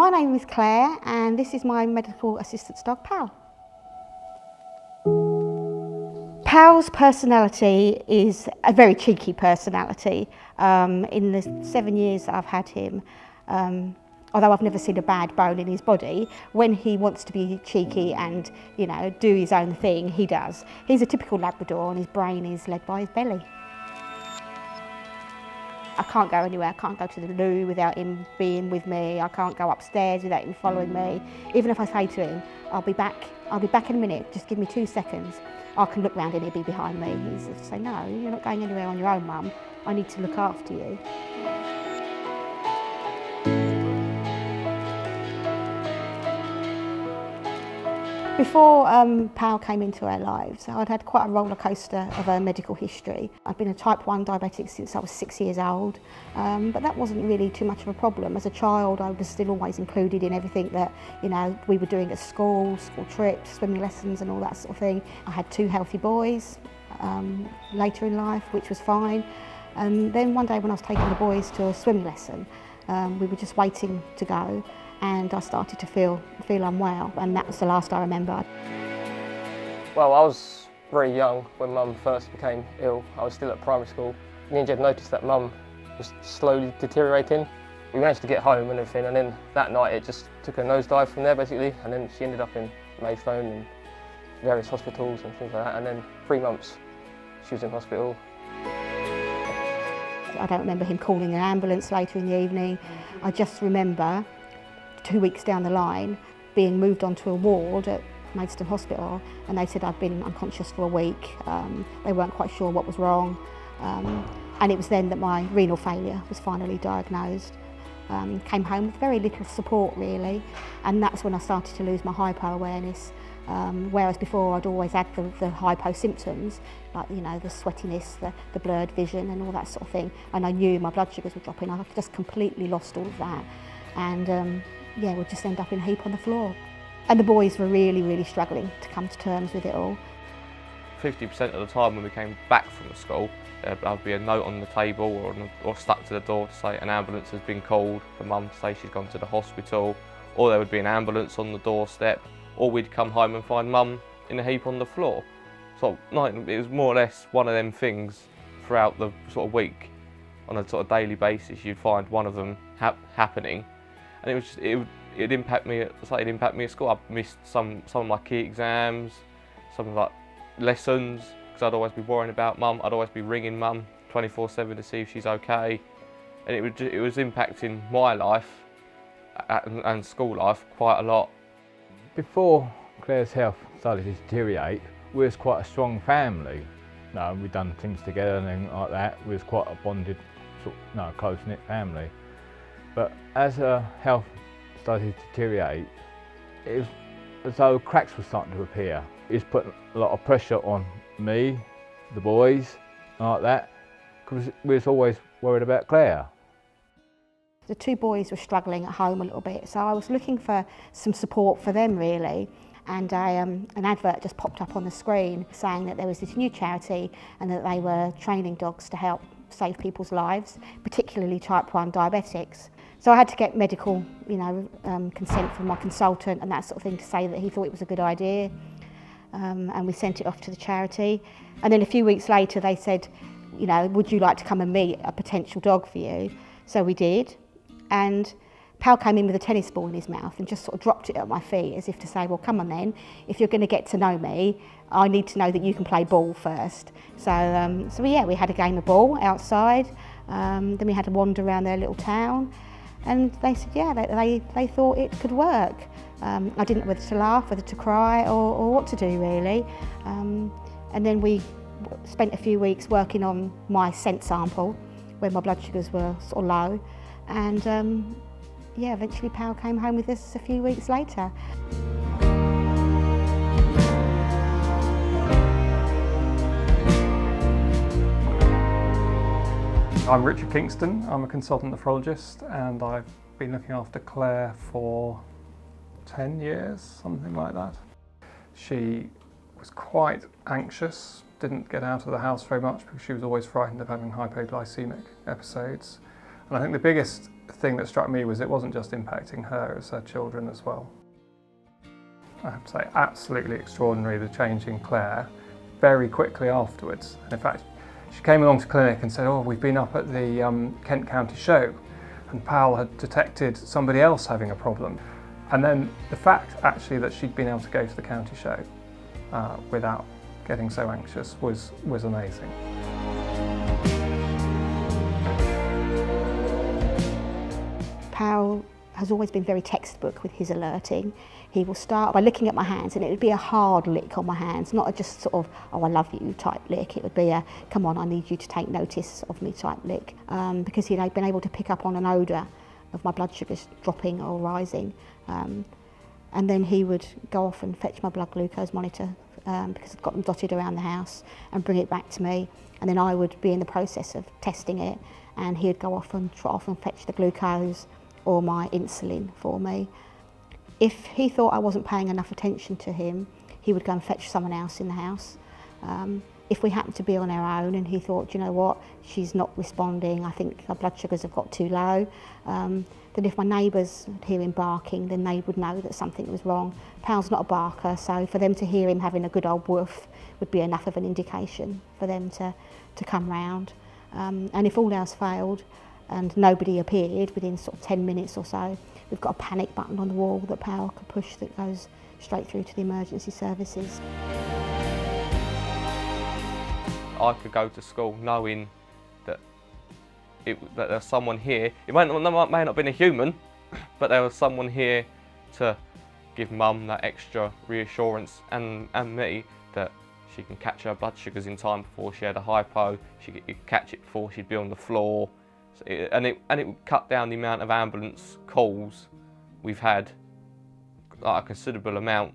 My name is Claire and this is my medical assistance dog, Pal. Pal's personality is a very cheeky personality. In the 7 years that I've had him, although I've never seen a bad bone in his body, when he wants to be cheeky and, you know, do his own thing, he does. He's a typical Labrador and his brain is led by his belly. I can't go anywhere, I can't go to the loo without him being with me, I can't go upstairs without him following me. Even if I say to him, I'll be back in a minute, just give me 2 seconds, I can look round and he'll be behind me. He'll say, no, you're not going anywhere on your own, Mum, I need to look after you. Before Pal came into our lives, I'd had quite a roller coaster of a medical history. I'd been a Type 1 diabetic since I was 6 years old, but that wasn't really too much of a problem. As a child, I was still always included in everything that, you know, we were doing at school, school trips, swimming lessons and all that sort of thing. I had 2 healthy boys later in life, which was fine. And then one day when I was taking the boys to a swimming lesson, we were just waiting to go, and I started to feel unwell, and that was the last I remember. Well, I was very young when Mum first became ill. I was still at primary school. Me and Jed noticed that Mum was slowly deteriorating. We managed to get home and everything, and then that night it just took a nosedive from there basically, and then she ended up in Mayphone and various hospitals and things like that, and then 3 months she was in hospital. I don't remember him calling an ambulance later in the evening. I just remember 2 weeks down the line being moved onto a ward at Maidstone Hospital, and they said I'd been unconscious for a week. They weren't quite sure what was wrong, and it was then that my renal failure was finally diagnosed. Came home with very little support really, and that's when I started to lose my hypo awareness. Whereas before I'd always had the hypo symptoms, like, you know, the sweatiness, the blurred vision and all that sort of thing, and I knew my blood sugars were dropping. I've just completely lost all of that, and yeah, we'd just end up in a heap on the floor. And the boys were really, really struggling to come to terms with it all. 50% of the time when we came back from the school, there'd be a note on the table or stuck to the door to say an ambulance has been called, for Mum to say she's gone to the hospital, or there would be an ambulance on the doorstep, or we'd come home and find Mum in a heap on the floor. So it was more or less one of them things throughout the sort of week. On a sort of daily basis, you'd find one of them happening. And it was just, it'd impact me. It'd impact me at school. I missed some of my key exams, some of like lessons, because I'd always be worrying about Mum. I'd always be ringing Mum 24/7 to see if she's okay, and it was impacting my life and school life quite a lot. Before Claire's health started to deteriorate, we was quite a strong family. No, we'd done things together and everything like that. We was quite a bonded, sort of, no, close-knit family. But as her health started to deteriorate, it was as though cracks were starting to appear. It's put a lot of pressure on me, the boys, like that, because we was always worried about Claire. The 2 boys were struggling at home a little bit, so I was looking for some support for them really. And an advert just popped up on the screen saying that there was this new charity and that they were training dogs to help save people's lives, particularly type 1 diabetics. So I had to get medical, you know, consent from my consultant and that sort of thing to say that he thought it was a good idea, and we sent it off to the charity. And then a few weeks later they said, you know, would you like to come and meet a potential dog for you? So we did, and Pal came in with a tennis ball in his mouth and just sort of dropped it at my feet as if to say, well, come on then, if you're going to get to know me, I need to know that you can play ball first. So, yeah, we had a game of ball outside, then we had a wander around their little town, and they said, yeah, they thought it could work. I didn't know whether to laugh, whether to cry, or what to do really. And then we spent a few weeks working on my scent sample, where my blood sugars were sort of low, and yeah, eventually Pal came home with us a few weeks later. I'm Richard Kingston, I'm a consultant nephrologist, and I've been looking after Claire for 10 years, something like that. She was quite anxious, didn't get out of the house very much because she was always frightened of having hypoglycemic episodes. And I think the biggest thing that struck me was it wasn't just impacting her, it was her children as well. I have to say, absolutely extraordinary, the change in Claire very quickly afterwards. And in fact, she came along to clinic and said, oh, we've been up at the Kent County show and Pal had detected somebody else having a problem. And then the fact actually that she'd been able to go to the county show without getting so anxious was amazing. Pal has always been very textbook with his alerting. He will start by licking at my hands, and it would be a hard lick on my hands, not a just sort of, oh, I love you type lick. It would be a, come on, I need you to take notice of me type lick, because he'd been able to pick up on an odour of my blood sugars dropping or rising. And then he would go off and fetch my blood glucose monitor, because I'd got them dotted around the house, and bring it back to me. And then I would be in the process of testing it, and he'd go off and trot off and fetch the glucose or my insulin for me. If he thought I wasn't paying enough attention to him, he would go and fetch someone else in the house. If we happened to be on our own and he thought, you know what, she's not responding, I think her blood sugars have got too low, then if my neighbours would hear him barking, then they would know that something was wrong. Pal's not a barker, so for them to hear him having a good old woof would be enough of an indication for them to come round. And if all else failed, and nobody appeared within sort of 10 minutes or so, we've got a panic button on the wall that Pal can push that goes straight through to the emergency services. I could go to school knowing that there's someone here. It may not have been a human, but there was someone here to give Mum that extra reassurance and me that she can catch her blood sugars in time before she had a hypo, she could catch it before she'd be on the floor. And it would cut down the amount of ambulance calls we've had, like a considerable amount.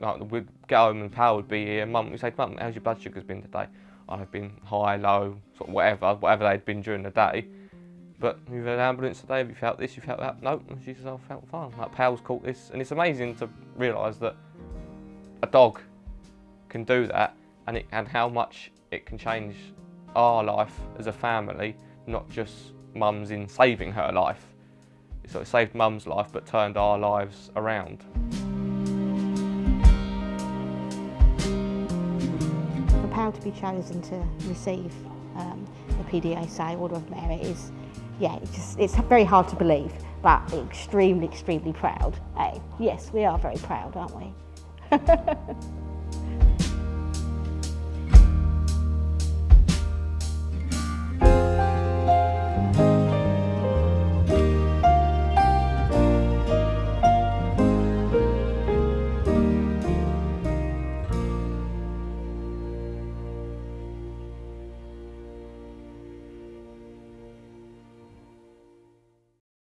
Like we'd go home and Pal would be here. Mum would say, Mum, how's your blood sugars been today? I've been high, low, sort of whatever they'd been during the day. But you've had an ambulance today. Have you felt this? You felt that? No. Nope. And she says, I felt fine. Like Pal's caught this, and it's amazing to realise that a dog can do that, and how much it can change our life as a family. Not just Mum's in saving her life. It sort of saved Mum's life but turned our lives around. For Pal to be chosen to receive the PDSA Order of Merit is, yeah, it's very hard to believe, but extremely, extremely proud. Yes, we are very proud, aren't we?